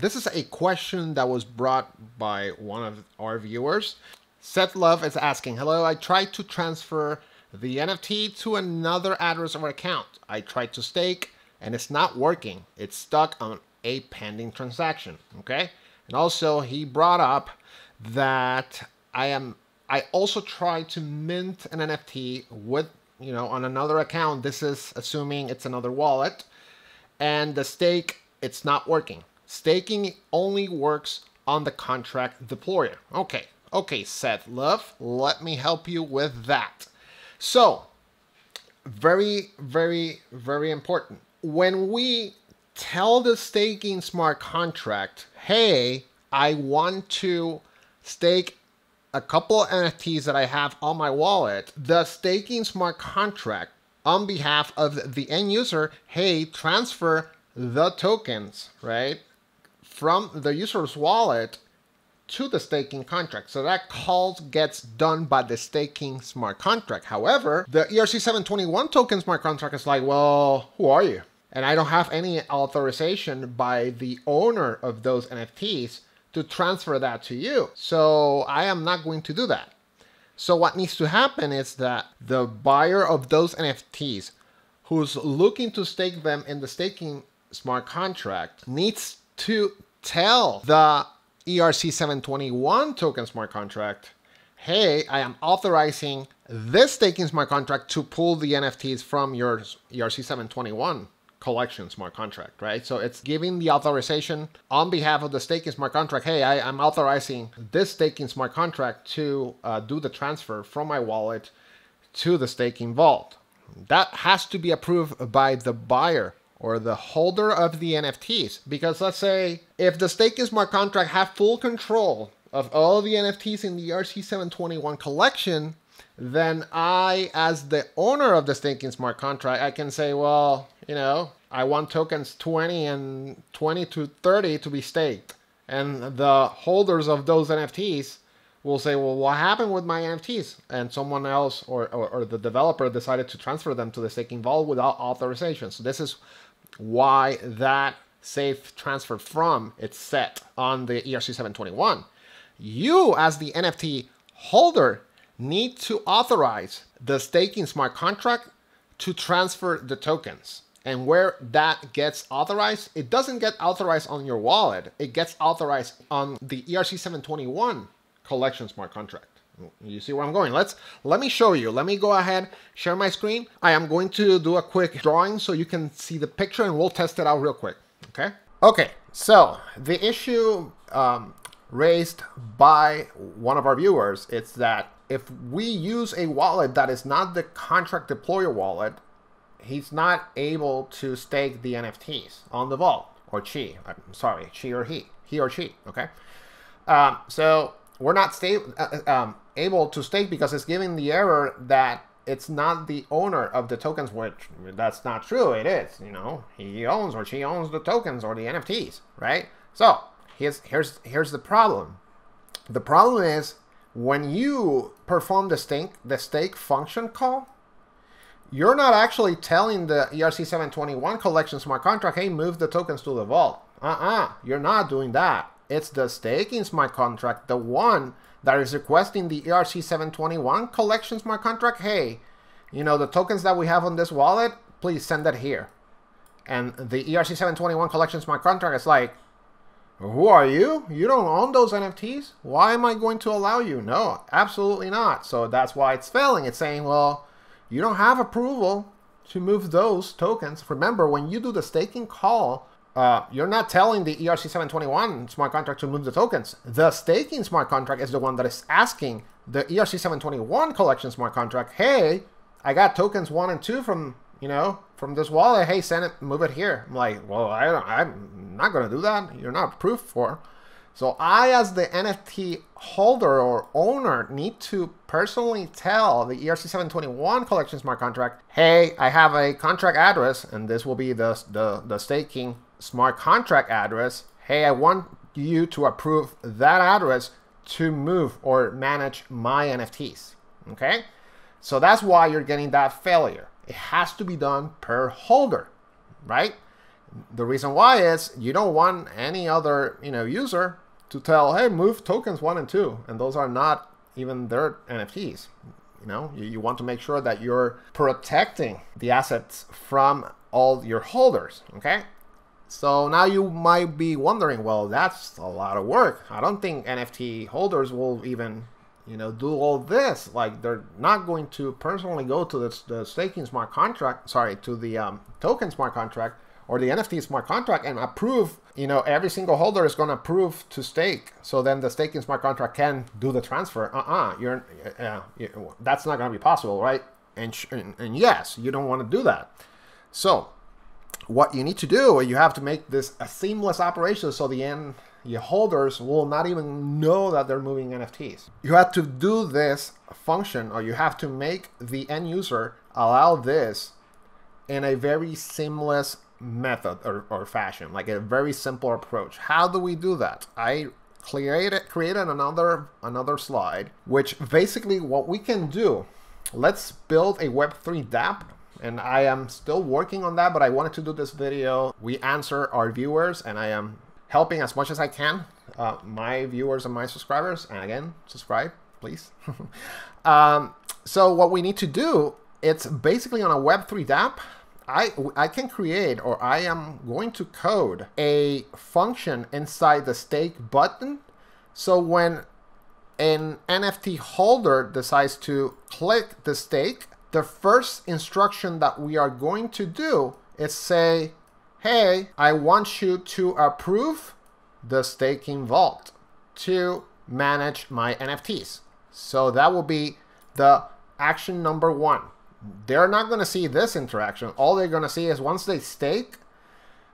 This is a question that was brought by one of our viewers. Seth Love is asking, hello, I tried to transfer the NFT to another address or account. I tried to stake and it's not working. It's stuck on a pending transaction, okay? And also he brought up that I also tried to mint an NFT with, you know, on another account. This is assuming it's another wallet, and the stake, it's not working. Staking only works on the contract deployer. Okay. Okay, Seth Love, let me help you with that. So, very, very, very important. When we tell the staking smart contract, hey, I want to stake a couple of NFTs that I have on my wallet, the staking smart contract on behalf of the end user, hey, transfer the tokens, right, from the user's wallet to the staking contract. So that call gets done by the staking smart contract. However, the ERC-721 token smart contract is like, well, who are you? And I don't have any authorization by the owner of those NFTs to transfer that to you. So I am not going to do that. So what needs to happen is that the buyer of those NFTs who's looking to stake them in the staking smart contract needs to tell the ERC-721 token smart contract, hey, I am authorizing this staking smart contract to pull the NFTs from your ERC-721 collection smart contract, right? So it's giving the authorization on behalf of the staking smart contract. Hey, I'm authorizing this staking smart contract to do the transfer from my wallet to the staking vault. That has to be approved by the buyer or the holder of the NFTs. Because let's say if the staking smart contract have full control of all the NFTs in the ERC-721 collection, then I, as the owner of the staking smart contract, I can say, well, you know, I want tokens 20 and 20 to 30 to be staked. And the holders of those NFTs will say, well, what happened with my NFTs? And someone else or the developer decided to transfer them to the staking vault without authorization. So this is why that safe transfer from is set on the ERC-721. You, as the NFT holder, need to authorize the staking smart contract to transfer the tokens. And where that gets authorized, it doesn't get authorized on your wallet. It gets authorized on the ERC-721 collection smart contract. You see where I'm going? Let me show you. Let me go ahead, share my screen. I am going to do a quick drawing so you can see the picture and we'll test it out real quick, okay? Okay, so the issue raised by one of our viewers is that if we use a wallet that is not the contract deployer wallet, he's not able to stake the NFTs on the vault, or she, I'm sorry, she or he or she, okay? So we're not able to stake because it's giving the error that it's not the owner of the tokens, which that's not true, it is, you know, he owns or she owns the tokens or the NFTs, right? So here's the problem. The problem is when you perform the stake function call, you're not actually telling the ERC-721 collection smart contract, hey, move the tokens to the vault. You're not doing that. It's the staking smart contract, the one that is requesting the ERC-721 collection smart contract, hey, you know, the tokens that we have on this wallet, please send that here. And the ERC-721 collection smart contract is like, who are you? You don't own those NFTs? Why am I going to allow you? No, absolutely not. So that's why it's failing. It's saying, well, you don't have approval to move those tokens. Remember, when you do the staking call, you're not telling the ERC-721 smart contract to move the tokens. The staking smart contract is the one that is asking the ERC-721 collection smart contract, hey, I got tokens 1 and 2 from, you know, from this wallet. Hey, send it, move it here. I'm like, well, I'm not going to do that. You're not approved for. So I, as the NFT holder or owner, need to personally tell the ERC-721 collection smart contract, hey, I have a contract address, and this will be the staking smart contract address. Hey, I want you to approve that address to move or manage my NFTs, okay? So that's why you're getting that failure. It has to be done per holder, right? The reason why is you don't want any other, user to tell, hey, move tokens 1 and 2, and those are not even their NFTs. You want to make sure that you're protecting the assets from all your holders, okay? So now you might be wondering, well, that's a lot of work. I don't think NFT holders will even, do all this. Like, they're not going to personally go to the staking smart contract, sorry, to the token smart contract or the NFT smart contract and approve, every single holder is going to approve to stake. So then the staking smart contract can do the transfer. That's not going to be possible, right? And yes, you don't want to do that. So what you need to do, you have to make this a seamless operation so the your holders will not even know that they're moving NFTs. You have to do this function, or you have to make the end user allow this in a very seamless method or fashion, like a very simple approach. How do we do that? I created another slide, which basically what we can do, let's build a Web3 dApp. And I am still working on that, but I wanted to do this video. We answer our viewers, and I am helping as much as I can, my viewers and my subscribers. And again, subscribe, please. So what we need to do, it's basically on a Web3 dApp. I can create, or I am going to code a function inside the stake button. So when an NFT holder decides to click the stake, the first instruction that we are going to do is say, hey, I want you to approve the staking vault to manage my NFTs. So that will be the action number one. They're not going to see this interaction. All they're going to see is once they stake,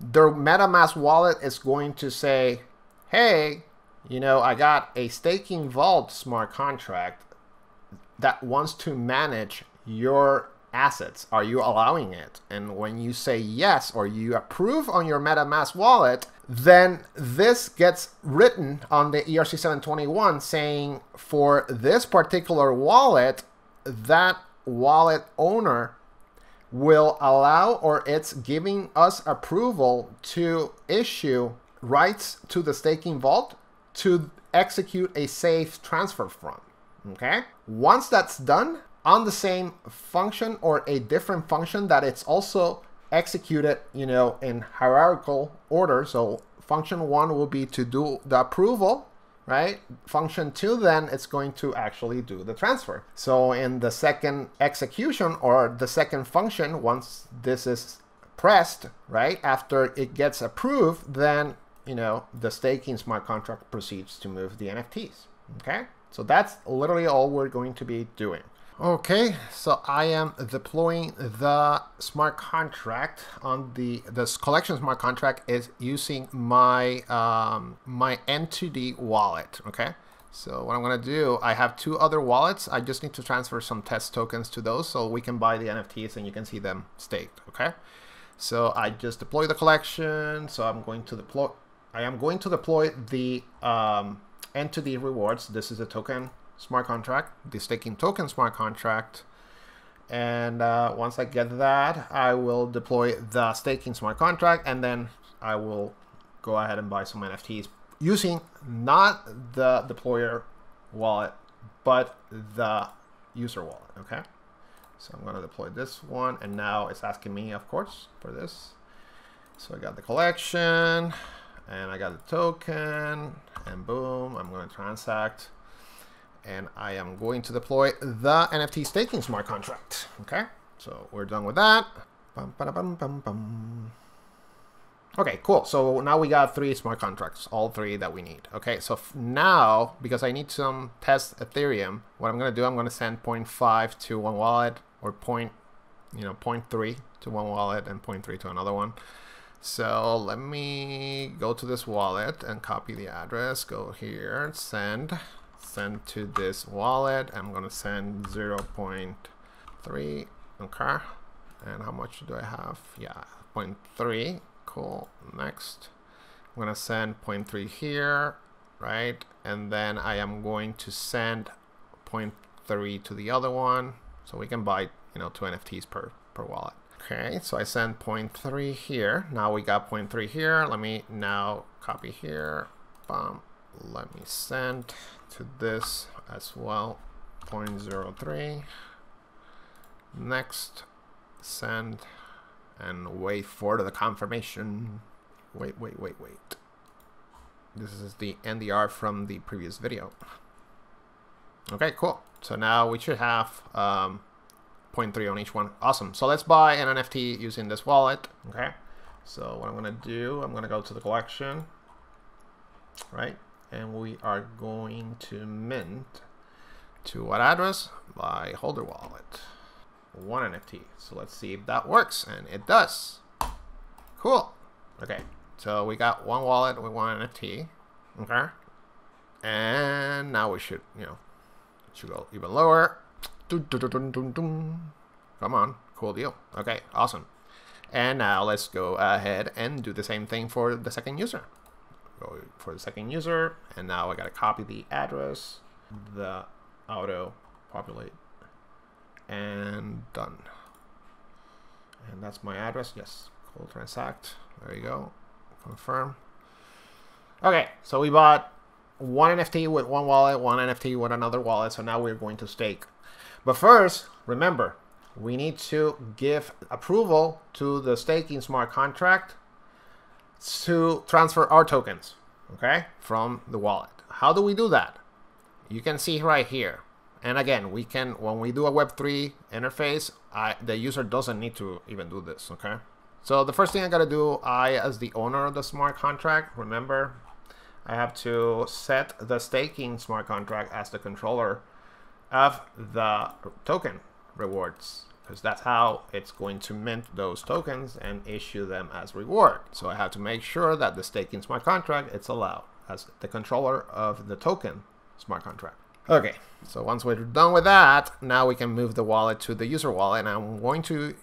their MetaMask wallet is going to say, hey, I got a staking vault smart contract that wants to manage your assets. Are you allowing it? And when you say yes, or you approve on your MetaMask wallet, then this gets written on the ERC-721 saying, for this particular wallet, that wallet owner will allow, or it's giving us approval to issue rights to the staking vault to execute a safe transfer from. Okay? Once that's done, on the same function or a different function that it's also executed, in hierarchical order. So function 1 will be to do the approval, right? Function 2, then it's going to actually do the transfer. So in the second execution or the second function, once this is pressed, right? After it gets approved, then, the staking smart contract proceeds to move the NFTs, okay? So that's literally all we're going to be doing. Okay, so I am deploying the smart contract on this collection smart contract is using my my N2D wallet. Okay, so what I'm gonna do, I have 2 other wallets. I just need to transfer some test tokens to those so we can buy the NFTs and you can see them staked. Okay, so I just deploy the collection. So I am going to deploy the N2D rewards. This is a token smart contract, the staking token smart contract, and once I get that, I will deploy the staking smart contract, and then I will go ahead and buy some NFTs using not the deployer wallet but the user wallet. Okay, so I'm going to deploy this one, and now it's asking me, of course, for this. So I got the collection and I got the token, and boom, I'm going to transact. And I am going to deploy the NFT staking smart contract. Okay, so we're done with that. Bum, ba, bum, bum, bum. Okay, cool. So now we got 3 smart contracts, all 3 that we need. Okay, so now, because I need some test Ethereum, what I'm going to do, I'm going to send 0.5 to one wallet, or 0.3 to one wallet and 0.3 to another one. So let me go to this wallet and copy the address, go here, send to this wallet. I'm gonna send 0.3. okay, and how much do I have? Yeah, 0.3. cool. Next, I'm gonna send 0.3 here, right? And then I am going to send 0.3 to the other one so we can buy 2 NFTs per wallet. Okay, so I sent 0.3 here. Now we got 0.3 here. Let me now copy here. Let me send to this as well. 0.03. Next, send, and wait for the confirmation. Wait. This is the NDR from the previous video. Okay, cool. So now we should have 0.3 on each one. Awesome. So let's buy an NFT using this wallet. Okay. So what I'm going to do, I'm going to go to the collection, right? And we are going to mint to what address? By holder wallet. One NFT. So let's see if that works. And it does. Cool. Okay. So we got one wallet with one NFT. Okay. And now we should, you know, it should go even lower. Come on. Cool deal. Okay. Awesome. And now let's go ahead and do the same thing for the second user. Go for the second user. And now I got to copy the address, the auto populate, and done. And that's my address. Yes. Cool. Transact. There you go. Confirm. Okay. So we bought one NFT with one wallet, one NFT with another wallet. So now we're going to stake. But first, remember, we need to give approval to the staking smart contract to transfer our tokens, okay, from the wallet. How do we do that? You can see right here. And again, we can, when we do a Web3 interface, the user doesn't need to even do this, okay? So the first thing I gotta do, as the owner of the smart contract, remember, I have to set the staking smart contract as the controller of the token rewards, because that's how it's going to mint those tokens and issue them as reward. So I have to make sure that the staking smart contract is allowed as the controller of the token smart contract. Okay, so once we're done with that, now we can move the wallet to the user wallet, and I'm going to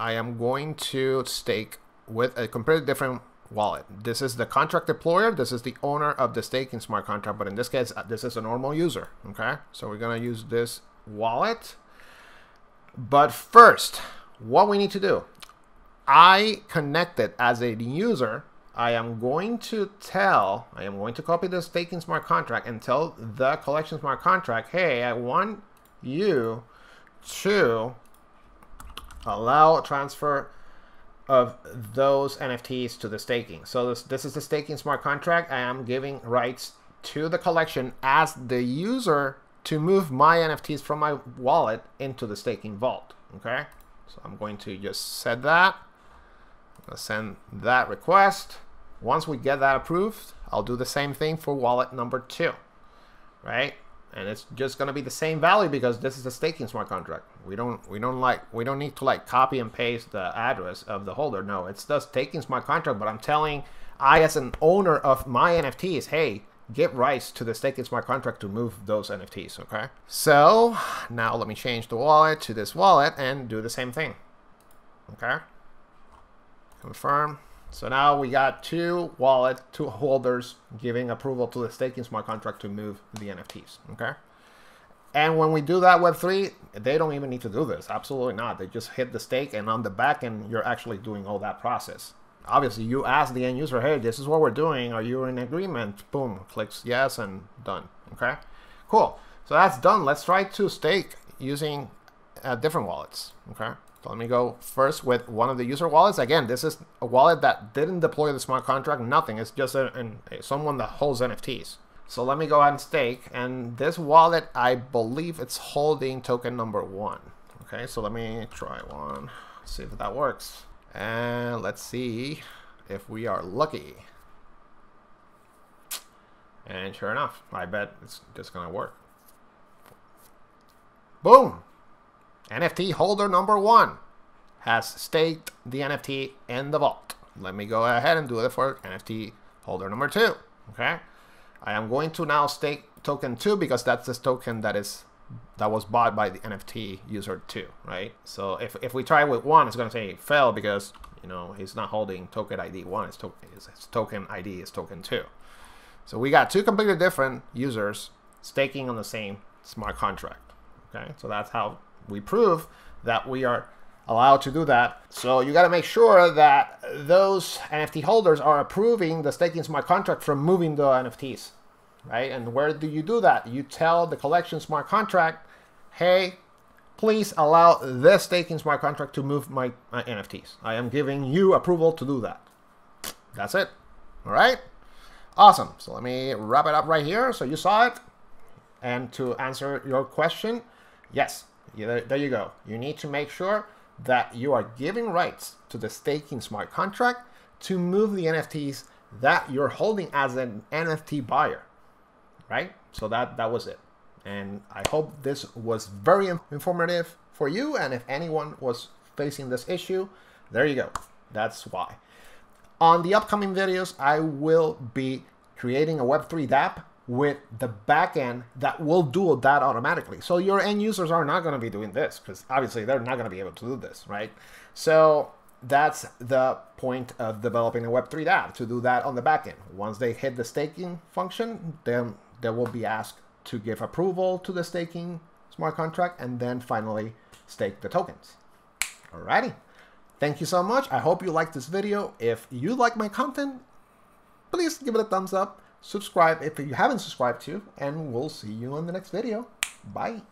I am going to stake with a completely different wallet. This is the contract deployer. This is the owner of the staking smart contract, but in this case, this is a normal user. Okay, so we're gonna use this wallet. But first, what we need to do, I connected as a user. I am going to copy the staking smart contract and tell the collection smart contract, hey, I want you to allow transfer of those NFTs to the staking. So this is the staking smart contract. I am giving rights to the collection as the user to move my NFTs from my wallet into the staking vault. Okay, so I'm going to just set that. I'm gonna send that request. Once we get that approved, I'll do the same thing for wallet number 2, right? And it's just gonna be the same value because this is a staking smart contract. We don't need to like copy and paste the address of the holder. No, it's the staking smart contract, but I'm telling I as an owner of my NFTs, hey, give rights to the staking smart contract to move those NFTs, okay? So now let me change the wallet to this wallet and do the same thing. Okay. Confirm. So now we got two holders giving approval to the staking smart contract to move the NFTs, okay? And when we do that Web3, they don't even need to do this. Absolutely not. They just hit the stake, and on the back end, you're actually doing all that process. Obviously, you ask the end user, hey, this is what we're doing. Are you in agreement? Boom, clicks yes, and done, okay? Cool. So that's done. Let's try to stake using different wallets, okay? So let me go first with one of the user wallets. Again, this is a wallet that didn't deploy the smart contract, nothing. It's just someone that holds NFTs. So let me go ahead and stake. And this wallet, I believe it's holding token number 1. Okay, so let me try one, see if that works. And let's see if we are lucky. And sure enough, I bet it's just gonna work. Boom! NFT holder number 1 has staked the NFT in the vault. Let me go ahead and do it for NFT holder number 2. Okay, I am going to now stake token 2 because that's this token that was bought by the NFT user 2, right? So if we try with 1, it's going to say fail because, you know, he's not holding token ID 1. It's token ID is token 2. So we got two completely different users staking on the same smart contract. Okay, so that's how we prove that we are allowed to do that. So you got to make sure that those NFT holders are approving the staking smart contract from moving the NFTs, right? And where do you do that? You tell the collection smart contract, hey, please allow this staking smart contract to move my NFTs. I am giving you approval to do that. That's it. All right. Awesome. So let me wrap it up right here. So you saw it. And to answer your question, yes, there you go. You need to make sure that you are giving rights to the staking smart contract to move the NFTs that you're holding as an NFT buyer, right? So that was it. And I hope this was very informative for you. And if anyone was facing this issue, there you go. That's why. On the upcoming videos, I will be creating a Web3 dApp with the backend that will do that automatically. So your end users are not going to be doing this because obviously they're not going to be able to do this, right? So that's the point of developing a Web3 dApp, to do that on the backend. Once they hit the staking function, then they will be asked to give approval to the staking smart contract and then finally stake the tokens. Alrighty. Thank you so much. I hope you liked this video. If you like my content, please give it a thumbs up. Subscribe if you haven't subscribed to, and we'll see you on the next video. Bye.